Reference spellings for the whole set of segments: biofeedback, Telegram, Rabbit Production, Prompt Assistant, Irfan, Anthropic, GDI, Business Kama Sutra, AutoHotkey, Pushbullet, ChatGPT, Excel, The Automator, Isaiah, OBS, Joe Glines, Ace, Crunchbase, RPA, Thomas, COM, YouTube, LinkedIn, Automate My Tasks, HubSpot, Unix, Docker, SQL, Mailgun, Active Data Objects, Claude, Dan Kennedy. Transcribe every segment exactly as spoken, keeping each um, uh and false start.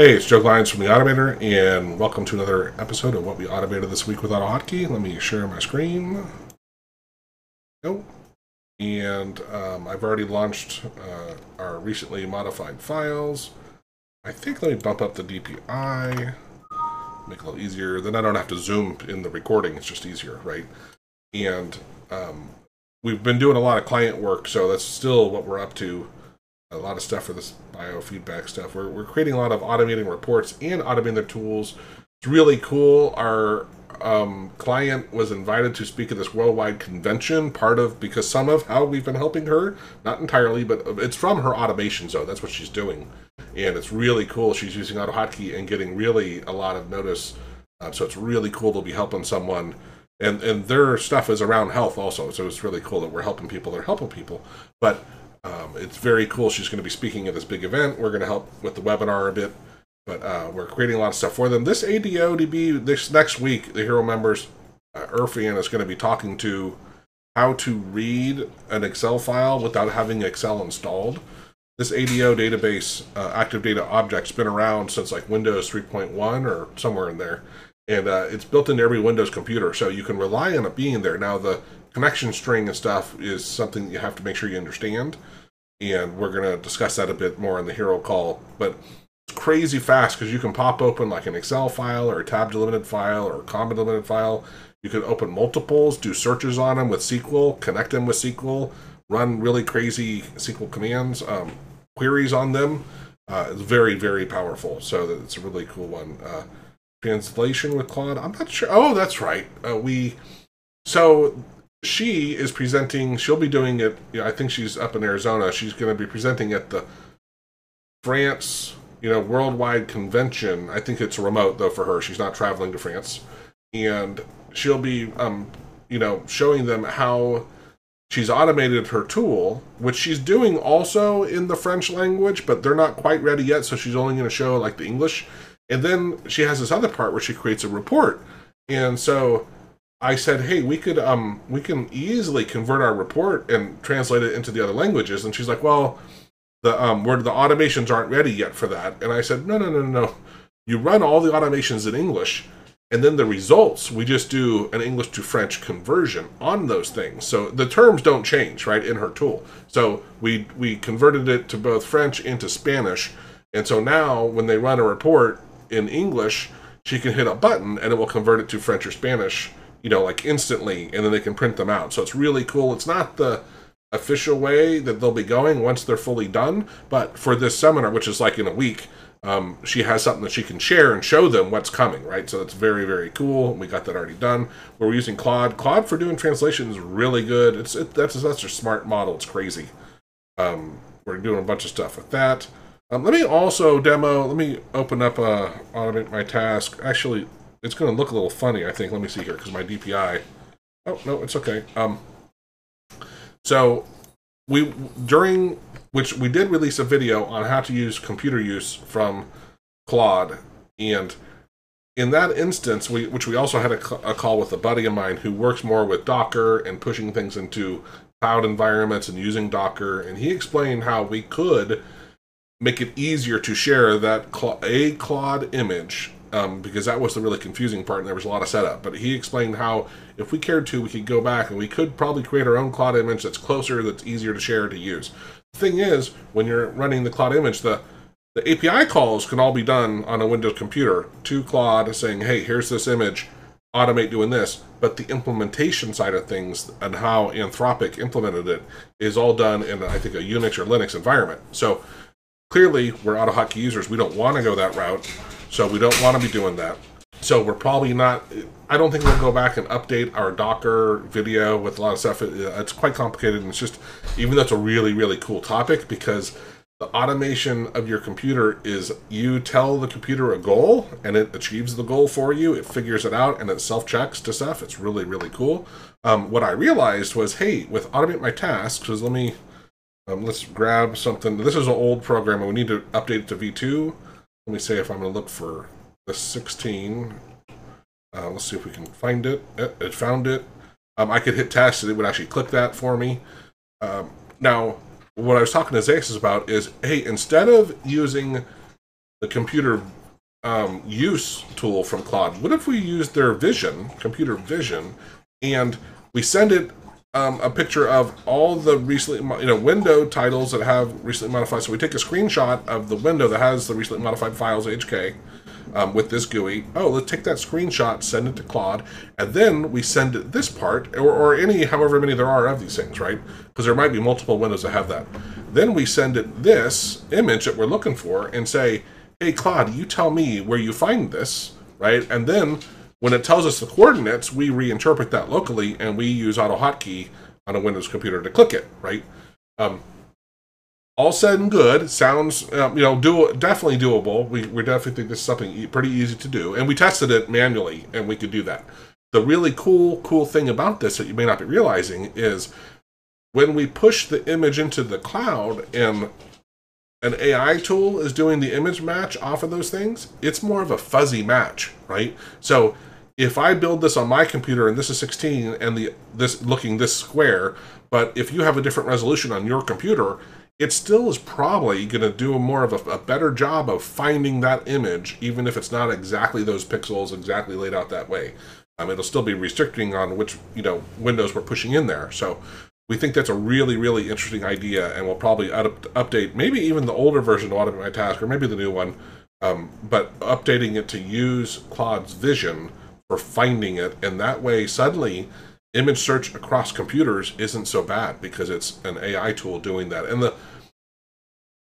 Hey, it's Joe Glines from The Automator, and welcome to another episode of What We Automated This Week with AutoHotkey. Let me share my screen. Go. And um, I've already launched uh, our recently modified files. I think let me bump up the D P I, make it a little easier. Then I don't have to zoom in the recording. It's just easier, right? And um, we've been doing a lot of client work, so that's still what we're up to. A lot of stuff for this biofeedback stuff. We're, we're creating a lot of automating reports and automating their tools. It's really cool. Our um, client was invited to speak at this worldwide convention, part of, because some of how we've been helping her, not entirely, but it's from her automation zone. That's what she's doing. And it's really cool. She's using AutoHotkey and getting really a lot of notice. Uh, so it's really cool to be helping someone. And, and their stuff is around health also. So it's really cool that we're helping people that are helping people. But Um, it's very cool. She's going to be speaking at this big event. We're going to help with the webinar a bit, but uh, we're creating a lot of stuff for them. This A D O D B, this next week, the hero members, uh, Irfan is going to be talking to how to read an Excel file without having Excel installed. This A D O database, uh, Active Data Objects, been around since like Windows three point one or somewhere in there. And uh, it's built into every Windows computer, so you can rely on it being there. Now, the connection string and stuff is something that you have to make sure you understand, and we're going to discuss that a bit more in the hero call. But it's crazy fast because you can pop open like an Excel file or a tab delimited file or a comma delimited file. You can open multiples, do searches on them with S Q L, connect them with S Q L, run really crazy S Q L commands, um, queries on them. Uh, it's very, very powerful. So it's a really cool one. Uh, translation with Claude. I'm not sure. Oh, that's right. Uh, we so. She is presenting, she'll be doing it, you know, I think she's up in Arizona, she's going to be presenting at the France, you know, worldwide convention. I think it's remote, though, for her. She's not traveling to France. And she'll be, um, you know, showing them how she's automated her tool, which she's doing also in the French language, but they're not quite ready yet, so she's only going to show, like, the English. And then she has this other part where she creates a report. And so I said, hey, we could um we can easily convert our report and translate it into the other languages. And she's like, well, the um where the automations aren't ready yet for that. And I said, no, no, no, no, no. You run all the automations in English, and then the results, we just do an English to French conversion on those things. So the terms don't change, right, in her tool. So we we converted it to both French and to Spanish. And so now when they run a report in English, she can hit a button and it will convert it to French or Spanish, you know, like instantly, and then they can print them out. So it's really cool. It's not the official way that they'll be going once they're fully done, but for this seminar, which is like in a week, um, she has something that she can share and show them what's coming, right? So that's very, very cool. We got that already done. We're using Claude. Claude for doing translation is really good. It's it, that's, that's a smart model. It's crazy. Um, we're doing a bunch of stuff with that. Um, let me also demo, let me open up uh, Automate My Task. Actually, it's going to look a little funny, I think. Let me see here, because my D P I... Oh, no, it's okay. Um, so, we during... Which we did release a video on how to use computer use from Claude. And in that instance, we which we also had a, a call with a buddy of mine who works more with Docker and pushing things into cloud environments and using Docker. And he explained how we could make it easier to share that a Claude image, Um, because that was the really confusing part, and there was a lot of setup. But he explained how, if we cared to, we could go back and we could probably create our own Claude image that's closer, that's easier to share, to use. The thing is, when you're running the Claude image, the, the A P I calls can all be done on a Windows computer to Claude, saying, hey, here's this image, automate doing this. But the implementation side of things and how Anthropic implemented it is all done in, I think, a Unix or Linux environment. So clearly, we're AutoHotkey users. We don't want to go that route. So we don't want to be doing that. So we're probably not, I don't think we'll go back and update our Docker video with a lot of stuff. It, it's quite complicated, and it's just, even though it's a really, really cool topic, because the automation of your computer is you tell the computer a goal and it achieves the goal for you. It figures it out and it self-checks to stuff. It's really, really cool. Um, what I realized was, hey, with Automate My Tasks, because let me, um, let's grab something. This is an old program and we need to update it to V two. Let me say if I'm going to look for the sixteen. Uh, let's see if we can find it. It, it found it. Um, I could hit test and it would actually click that for me. Um, now, what I was talking to Zayas about is, hey, instead of using the computer um, use tool from Claude, what if we use their vision, computer vision, and we send it um, a picture of all the recently, you know, window titles that have recently modified. So we take a screenshot of the window that has the recently modified files, H K, um, with this G U I. Oh, let's take that screenshot, send it to Claude, and then we send it this part, or, or any, however many there are of these things, right? Because there might be multiple windows that have that. Then we send it this image that we're looking for and say, hey, Claude, you tell me where you find this, right? And then when it tells us the coordinates, we reinterpret that locally, and we use AutoHotkey on a Windows computer to click it, right? Um, all said and good, sounds, um, you know, do, definitely doable. We, we definitely think this is something e- pretty easy to do, and we tested it manually, and we could do that. The really cool, cool thing about this that you may not be realizing is when we push the image into the cloud and an A I tool is doing the image match off of those things, it's more of a fuzzy match, right? So if I build this on my computer and this is sixteen and the this looking this square, but if you have a different resolution on your computer, it still is probably going to do a more of a, a better job of finding that image, even if it's not exactly those pixels exactly laid out that way. Um, it'll still be restricting on which, you know, windows we're pushing in there. So we think that's a really, really interesting idea, and we'll probably up update maybe even the older version of Automate My Tasks, or maybe the new one, um, but updating it to use Claude's vision for finding it, and that way suddenly image search across computers isn't so bad because it's an A I tool doing that. And the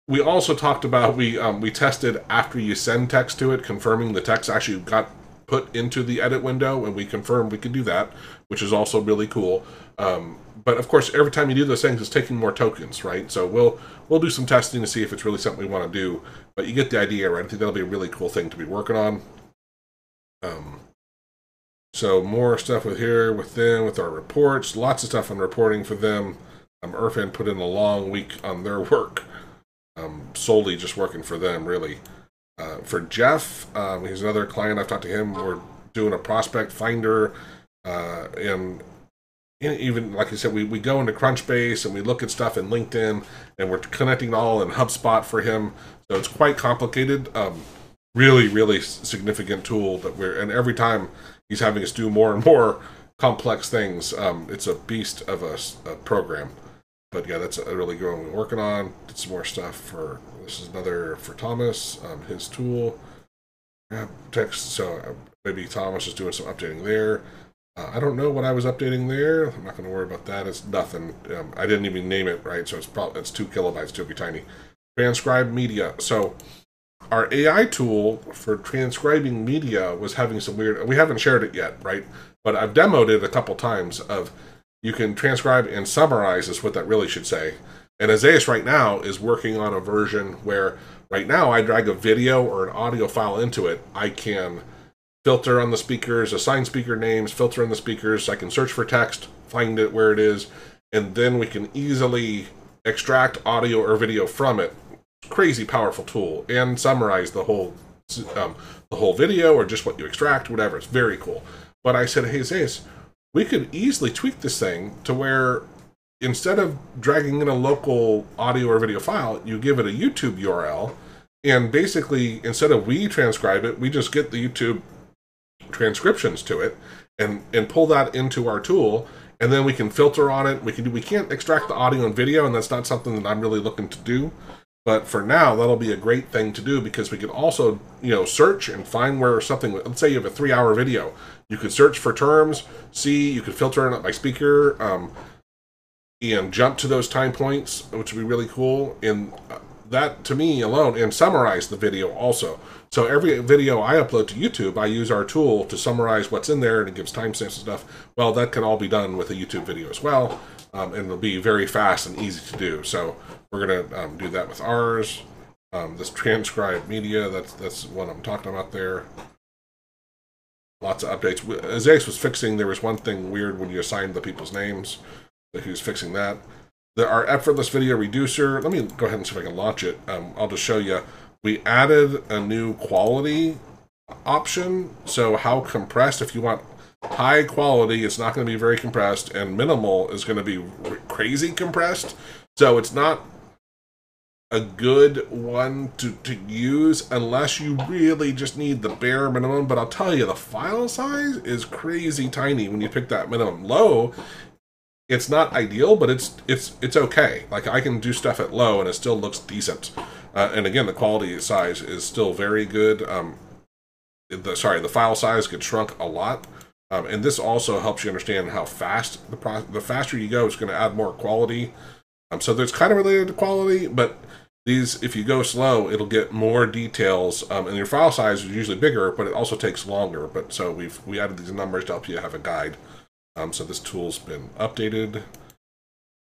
we also talked about we um, we tested after you send text to it, confirming the text actually got put into the edit window, and we confirmed we could do that, which is also really cool. Um, But of course, every time you do those things, it's taking more tokens, right? So we'll we'll do some testing to see if it's really something we want to do. But you get the idea, right? I think that'll be a really cool thing to be working on. Um, so more stuff with here, with them, with our reports. Lots of stuff on reporting for them. Um, Irfan put in a long week on their work, um, solely just working for them, really. Uh, for Jeff, um, he's another client. I've talked to him. We're doing a prospect finder uh, and. Even, like I said, we, we go into Crunchbase and we look at stuff in LinkedIn, and we're connecting all in HubSpot for him. So it's quite complicated. Um, really, really significant tool that we're, and every time he's having us do more and more complex things. Um, it's a beast of a, a program. But yeah, that's a really good one we're working on. Did some more stuff for, this is another for Thomas, um, his tool. Yeah, text, so maybe Thomas is doing some updating there. I don't know what I was updating there. I'm not going to worry about that. It's nothing. Um, I didn't even name it right, so it's probably it's two kilobytes. It'll be tiny. Transcribe media. So our A I tool for transcribing media was having some weird. We haven't shared it yet, right? But I've demoed it a couple times. Of you can transcribe and summarize is what that really should say. And Isaiah right now is working on a version where right now I drag a video or an audio file into it. I can filter on the speakers, assign speaker names, filter on the speakers. So I can search for text, find it where it is, and then we can easily extract audio or video from it. Crazy powerful tool, and summarize the whole um, the whole video or just what you extract, whatever. It's very cool. But I said, hey Zayas, we could easily tweak this thing to where instead of dragging in a local audio or video file, you give it a YouTube U R L, and basically instead of we transcribe it, we just get the YouTube transcriptions to it and and pull that into our tool, and then we can filter on it. We can do, we can't extract the audio and video, and that's not something that I'm really looking to do, but for now that'll be a great thing to do, because we can also, you know, search and find where something, let's say you have a three hour video, you could search for terms, see, you could filter it by speaker, um, and jump to those time points, which would be really cool. And that to me alone, and summarize the video also. So every video I upload to YouTube, I use our tool to summarize what's in there, and it gives timestamps and stuff. Well, that can all be done with a YouTube video as well, um, and it'll be very fast and easy to do. So we're going to um, do that with ours. Um, this transcribed media, that's that's what I'm talking about there. Lots of updates. As Ace was fixing, there was one thing weird when you assigned the people's names, so he was fixing that. The, our effortless video reducer, let me go ahead and see if I can launch it. Um, I'll just show you. We added a new quality option. So how compressed, if you want high quality, it's not going to be very compressed, and minimal is going to be crazy compressed. So it's not a good one to, to use unless you really just need the bare minimum. But I'll tell you, the file size is crazy tiny when you pick that minimum low. It's not ideal, but it's it's it's okay. Like, I can do stuff at low and it still looks decent. Uh, and again, the quality size is still very good. Um, the sorry, the file size could shrunk a lot. Um, and this also helps you understand how fast the pro the faster you go, it's going to add more quality. Um, so there's kind of related to quality, but these, if you go slow, it'll get more details. Um, and your file size is usually bigger, but it also takes longer. But so we've we added these numbers to help you have a guide. Um, so this tool's been updated,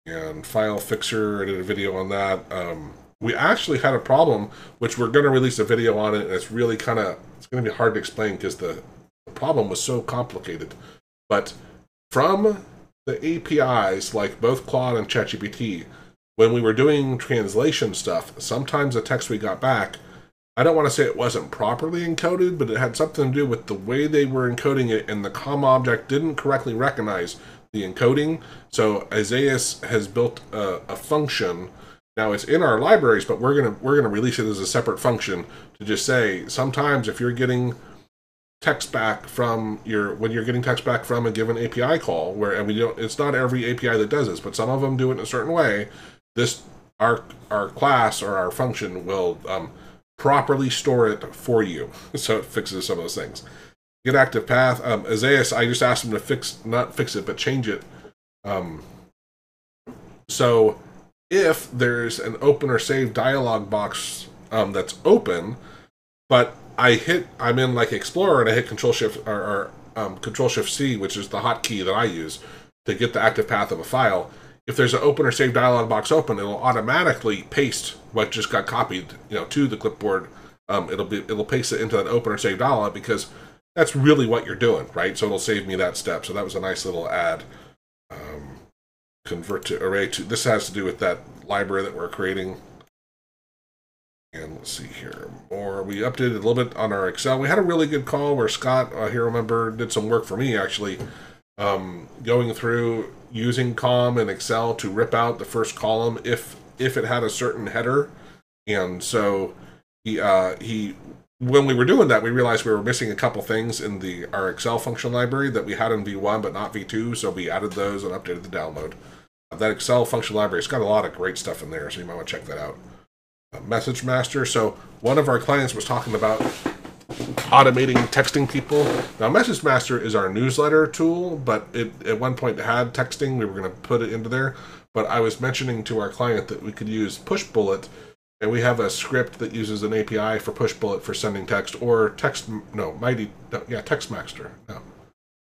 and File Fixer, I did a video on that. Um, we actually had a problem, which we're going to release a video on it, and it's really kind of, it's going to be hard to explain because the, the problem was so complicated. But from the A P Is, like both Claude and ChatGPT, when we were doing translation stuff, sometimes the text we got back, I don't want to say it wasn't properly encoded, but it had something to do with the way they were encoding it, and the comma object didn't correctly recognize the encoding. So Isaiah has built a, a function. Now it's in our libraries, but we're gonna we're gonna release it as a separate function to just say, sometimes if you're getting text back from your when you're getting text back from a given A P I call, where and we don't, it's not every A P I that does this, but some of them do it in a certain way. This our our class or our function will um, properly store it for you, so it fixes some of those things. Get active path. Um, Zayas, I just asked him to fix, not fix it, but change it. Um, so if there's an open or save dialog box um, that's open, but I hit, I'm in like Explorer and I hit Control Shift or, or um, Control Shift C, which is the hotkey that I use to get the active path of a file. If there's an open or save dialog box open, it'll automatically paste what just got copied, you know, to the clipboard. Um, it'll be, it'll paste it into that open or save dialog because that's really what you're doing, right? So it'll save me that step. So that was a nice little add. Um, convert to array to. This has to do with that library that we're creating. And let's see here. Or we updated a little bit on our Excel. We had a really good call where Scott uh, here, remember, did some work for me actually, um, going through. Using COM and Excel to rip out the first column if if it had a certain header, and so he uh, he when we were doing that, we realized we were missing a couple things in the our Excel function library that we had in V one but not V two, so we added those and updated the download. Uh, that Excel function library, it's got a lot of great stuff in there, so you might want to check that out. Uh, Message Master. So one of our clients was talking about automating texting people. Now Message Master is our newsletter tool, but it at one point had texting. We were going to put it into there, but I was mentioning to our client that we could use Pushbullet, and we have a script that uses an A P I for Pushbullet for sending text or text no mighty no, yeah text master no.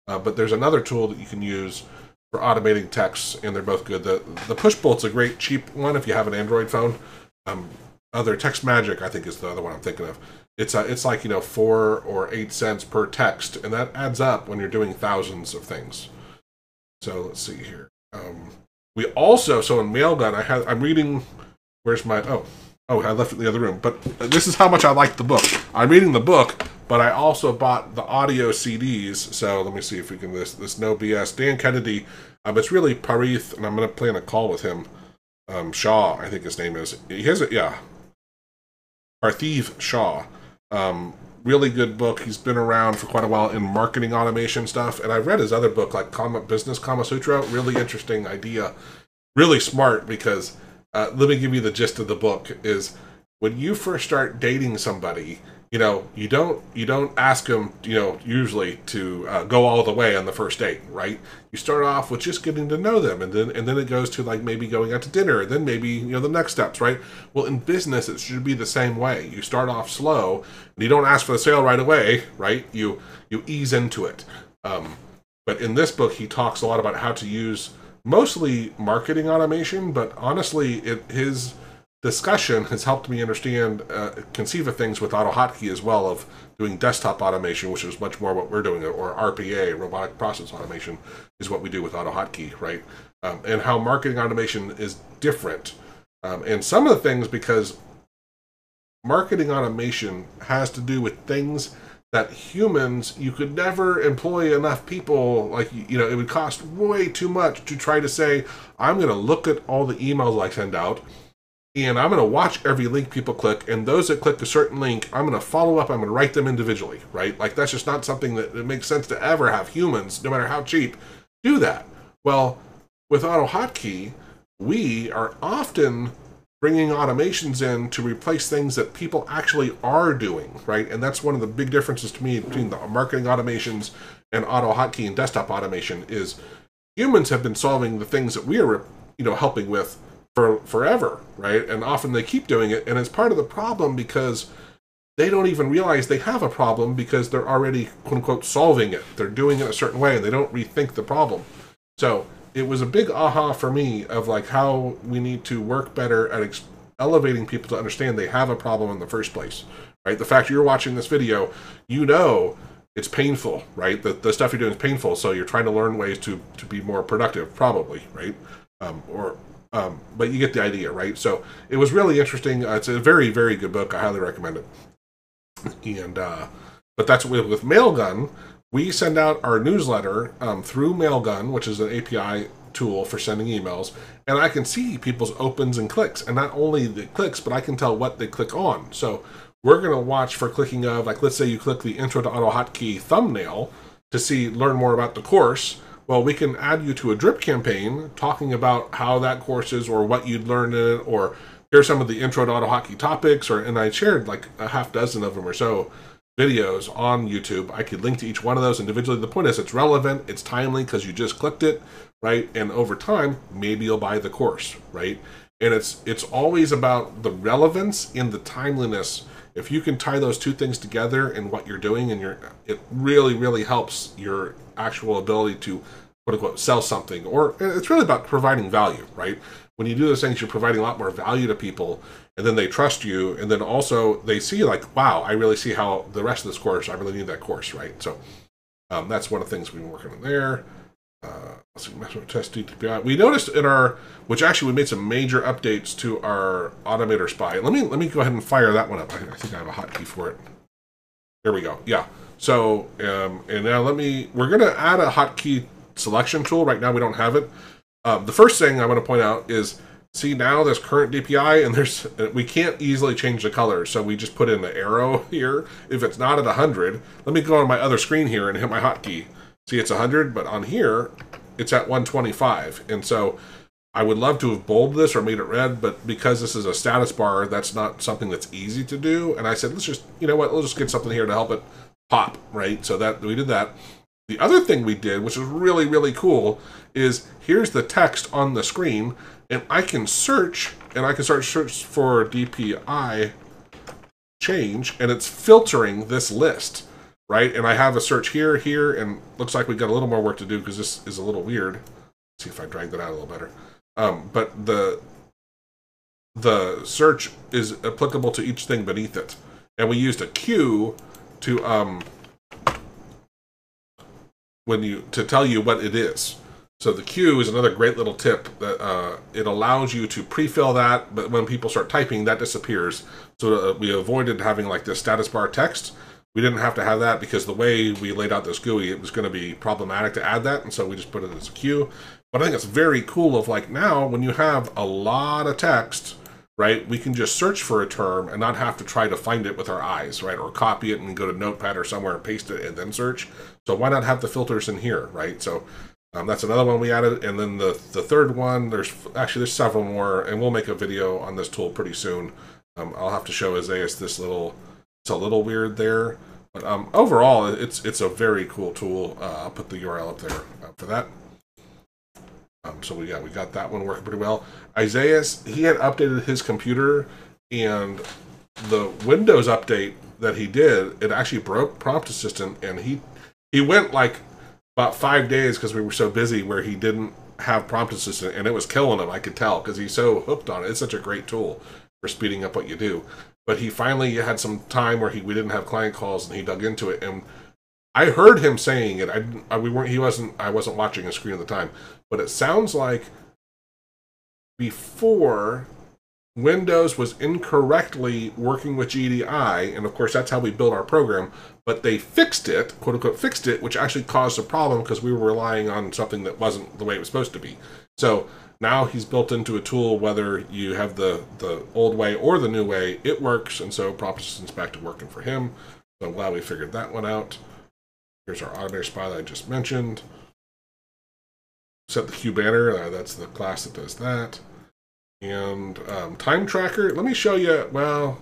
Uh, but there's another tool that you can use for automating texts, and they're both good. The the Pushbullet's a great cheap one if you have an Android phone. Um, other Text Magic I think is the other one I'm thinking of. It's, a, it's like, you know, four or eight cents per text, and that adds up when you're doing thousands of things. So let's see here. Um, we also, so in Mailgun, I have, I'm reading, where's my, oh, oh, I left it in the other room. But this is how much I like the book. I'm reading the book, but I also bought the audio C Ds. So let me see if we can, this, this no B S. Dan Kennedy, um, it's really Parith, and I'm going to plan a call with him. Um, Shaw, I think his name is. He has a, yeah. Arthiv Shaw. Um, really good book. He's been around for quite a while in marketing automation stuff. And I've read his other book, like Kama, Business Kama Sutra. Really interesting idea. Really smart because, uh, let me give you the gist of the book, is when you first start dating somebody, you know, you don't, you don't ask them, you know, usually to uh, go all the way on the first date, right? You start off with just getting to know them, and then, and then it goes to like maybe going out to dinner, and then maybe, you know, the next steps, right? Well, in business, it should be the same way. You start off slow, and you don't ask for the sale right away, right? You, you ease into it. Um, but in this book, he talks a lot about how to use mostly marketing automation, but honestly, it, his discussion has helped me understand, uh, conceive of things with AutoHotkey as well, of doing desktop automation, which is much more what we're doing, or R P A, robotic process automation, is what we do with AutoHotkey, right? Um, and how marketing automation is different. Um, and some of the things, because marketing automation has to do with things that humans, you could never employ enough people, like, you know, it would cost way too much to try to say, I'm going to look at all the emails I send out, and I'm going to watch every link people click, and those that click a certain link, I'm going to follow up, I'm going to write them individually, right? Like, that's just not something that it makes sense to ever have humans, no matter how cheap, do that. Well, with AutoHotkey, we are often bringing automations in to replace things that people actually are doing, right? And that's one of the big differences to me between the marketing automations and AutoHotkey and desktop automation is humans have been solving the things that we are, you know, helping with for forever, right? And often they keep doing it, and it's part of the problem because they don't even realize they have a problem because they're already, quote unquote, solving it. They're doing it a certain way, and they don't rethink the problem. So it was a big aha for me of like how we need to work better at ex elevating people to understand they have a problem in the first place, right? The fact you're watching this video, you know it's painful, right? The, the stuff you're doing is painful, so you're trying to learn ways to, to be more productive, probably, right? Um, or, um, but you get the idea, right? So it was really interesting. Uh, it's a very, very good book. I highly recommend it. And, uh, but that's with, with Mailgun. We send out our newsletter um, through Mailgun, which is an A P I tool for sending emails, and I can see people's opens and clicks, and not only the clicks, but I can tell what they click on. So we're going to watch for clicking of, like, let's say you click the Intro to AutoHotkey thumbnail to see, learn more about the course. Well, we can add you to a drip campaign talking about how that course is or what you'd learned in it, or here's some of the Intro to AutoHotkey topics, or, and I shared like a half dozen of them or so videos on YouTube. I could link to each one of those individually. The point is it's relevant, it's timely because you just clicked it, right? And over time, maybe you'll buy the course, right? And it's it's always about the relevance and the timeliness. If you can tie those two things together in what you're doing, and your it really, really helps your actual ability to, quote unquote, sell something. Or it's really about providing value, right? When you do those things, you're providing a lot more value to people, and then they trust you, and then also they see like, wow, I really see how the rest of this course, I really need that course, right? So um, that's one of the things we've been working on there. Uh, let's see, maximum test D T P I. We noticed in our, which actually we made some major updates to our Automator Spy. Let me let me go ahead and fire that one up. I, I think I have a hotkey for it. There we go. Yeah. So um, and now let me. We're gonna add a hotkey selection tool. Right now we don't have it. Um, the first thing I want to point out is, see now there's current D P I, and there's we can't easily change the color, so we just put in the arrow here. If it's not at one hundred, let me go on my other screen here and hit my hotkey. See, it's one hundred, but on here, it's at one twenty-five. And so I would love to have bolded this or made it red, but because this is a status bar, that's not something that's easy to do. And I said, let's just, you know what, let's just get something here to help it pop, right? So that we did that. The other thing we did, which is really, really cool, is here's the text on the screen, and I can search, and I can start search for D P I change, and it's filtering this list, right? And I have a search here, here, and looks like we've got a little more work to do because this is a little weird. Let's see if I drag that out a little better. Um, but the the search is applicable to each thing beneath it. And we used a queue to... Um, When you to tell you what it is. So the queue is another great little tip that uh, it allows you to pre-fill that, but when people start typing, that disappears. So uh, we avoided having like this status bar text. We didn't have to have that because the way we laid out this G U I, it was going to be problematic to add that, and so we just put it as a queue. But I think it's very cool of like now when you have a lot of text, right? We can just search for a term and not have to try to find it with our eyes, right? Or copy it and go to Notepad or somewhere and paste it and then search. So why not have the filters in here, right? So um, that's another one we added. And then the, the third one, there's actually there's several more, and we'll make a video on this tool pretty soon. Um, I'll have to show Isaiah this little, it's a little weird there. But um, overall, it's it's a very cool tool. Uh, I'll put the U R L up there for that. Um, so we got, we got that one working pretty well. Isaiah, he had updated his computer, and the Windows update that he did, it actually broke Prompt Assistant, and he he went like about five days because we were so busy where he didn't have Prompt Assistant, and it was killing him, I could tell, because he's so hooked on it. It's such a great tool for speeding up what you do. But he finally had some time where he we didn't have client calls, and he dug into it, and I heard him saying it. I, I we weren't. He wasn't. I wasn't watching a screen at the time. But it sounds like before Windows was incorrectly working with G D I, and of course that's how we built our program. But they fixed it, quote unquote, fixed it, which actually caused a problem because we were relying on something that wasn't the way it was supposed to be. So Now he's built into a tool, whether you have the, the old way or the new way, it works. And so Prompt Assistant's back to working for him. So I'm glad we figured that one out. Here's our Automator Spy that I just mentioned. Set the queue banner, uh, that's the class that does that. And um, time tracker, let me show you, well,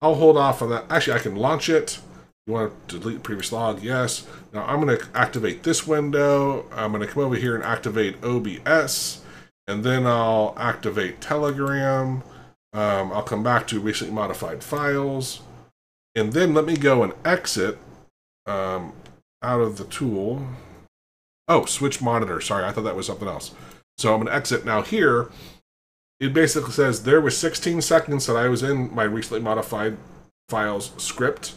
I'll hold off on that. Actually, I can launch it. You want to delete previous log? Yes. Now I'm going to activate this window. I'm going to come over here and activate O B S. And then I'll activate Telegram. Um, I'll come back to recently modified files. And then let me go and exit um, out of the tool. Oh, switch monitor. Sorry, I thought that was something else. So I'm going to exit now here. It basically says there was sixteen seconds that I was in my recently modified files script,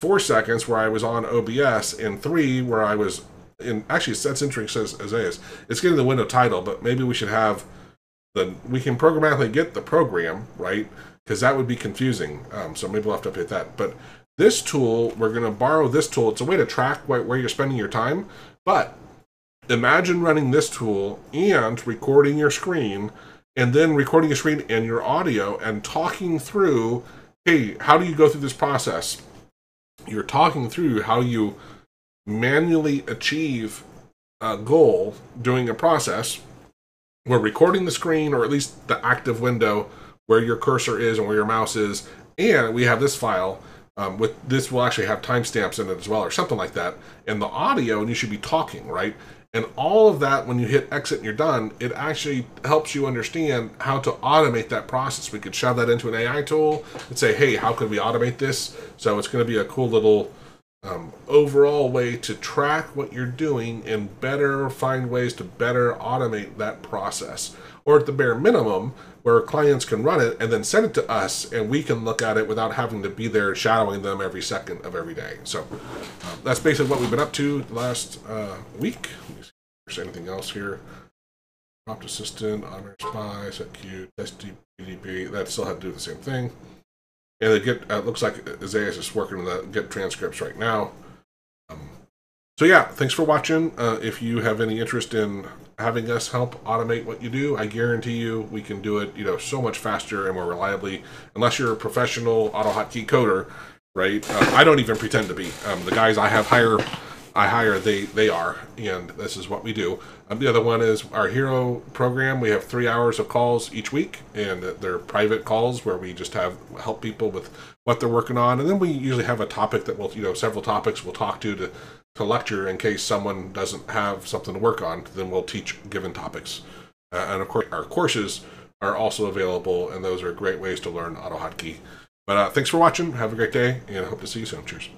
four seconds where I was on O B S, and three where I was in, actually that's interesting, says Isaiah. It's getting the window title, but maybe we should have the, we can programmatically get the program, right? Because that would be confusing. Um, so maybe we'll have to update that. But this tool, we're gonna borrow this tool. It's a way to track wh where you're spending your time, but imagine running this tool and recording your screen and then recording your screen and your audio and talking through, hey, how do you go through this process? You're talking through how you manually achieve a goal during a process. We're recording the screen, or at least the active window where your cursor is and where your mouse is. And we have this file um, with this will actually have timestamps in it as well, or something like that. And the audio, and you should be talking, right? And all of that, when you hit exit and you're done, it actually helps you understand how to automate that process. We could shove that into an A I tool and say, hey, how could we automate this? So it's going to be a cool little um, overall way to track what you're doing and better find ways to better automate that process. Or at the bare minimum, where clients can run it and then send it to us and we can look at it without having to be there shadowing them every second of every day. So uh, that's basically what we've been up to the last uh, week. Let me see if there's anything else here. Prompt Assistant, Honor Spy, Set Q, S D P D B, that still have to do the same thing. And they get, uh, it looks like Zayas is working with the Git transcripts right now. Um, so yeah, thanks for watching. Uh, if you have any interest in having us help automate what you do, I guarantee you we can do it, you know, so much faster and more reliably, unless you're a professional AutoHotkey coder, right? Uh, I don't even pretend to be. Um, the guys I have hire, I hire, they, they are, and this is what we do. Um, the other one is our hero program. We have three hours of calls each week, and they're private calls where we just have help people with what they're working on. And then we usually have a topic that we'll, you know, several topics we'll talk to to, to lecture in case someone doesn't have something to work on, then we'll teach given topics. Uh, and of course, our courses are also available, and those are great ways to learn AutoHotkey. But uh, thanks for watching. Have a great day, and I hope to see you soon. Cheers.